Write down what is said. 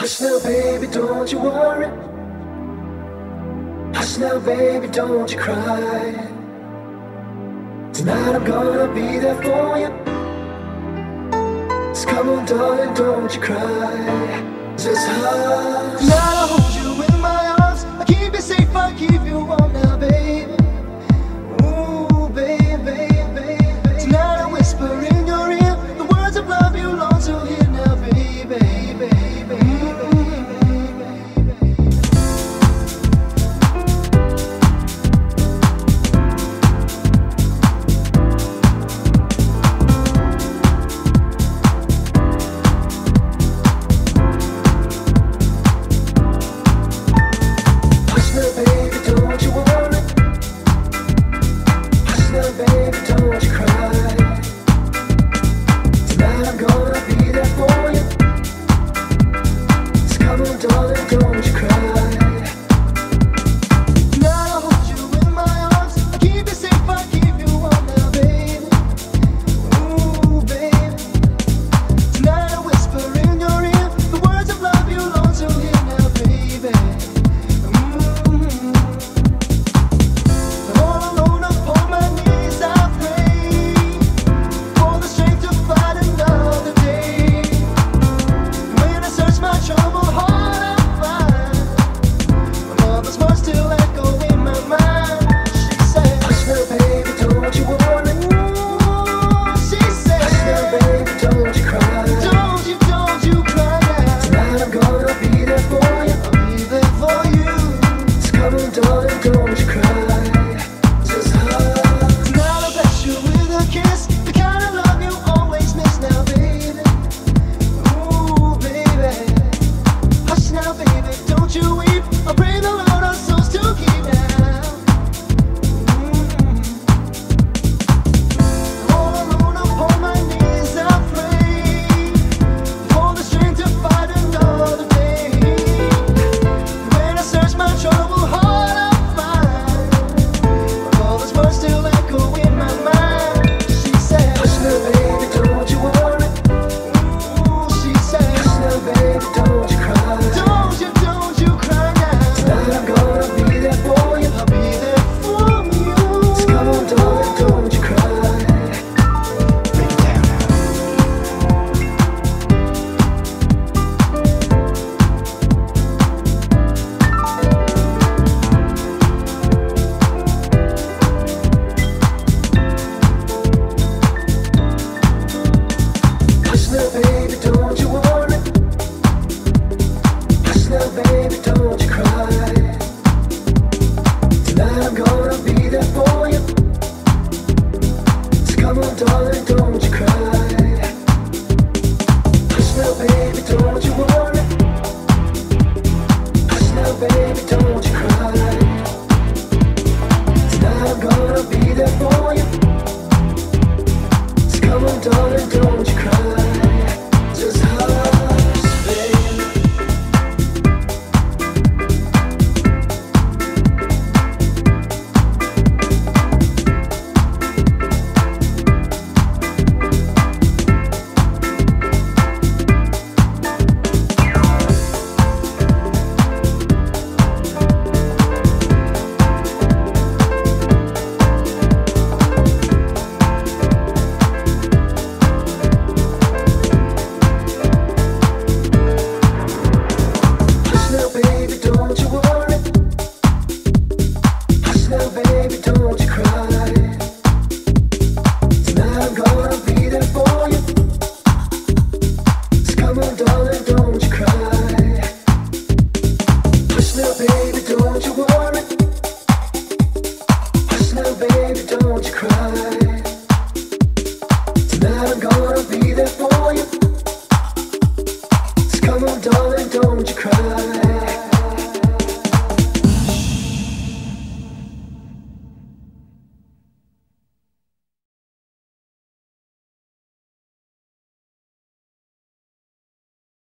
Hush now, baby, don't you worry. Hush now, baby, don't you cry. Tonight I'm gonna be there for you. So come on, darling, don't you cry. Just hush. Tonight I'll hold you in my arms. I'll keep you safe, I'll keep you warm now, baby. Ooh, baby, baby, baby. Tonight I'll whisper in your ear the words of love you long to hear now, baby, baby. Baby, don't you cry.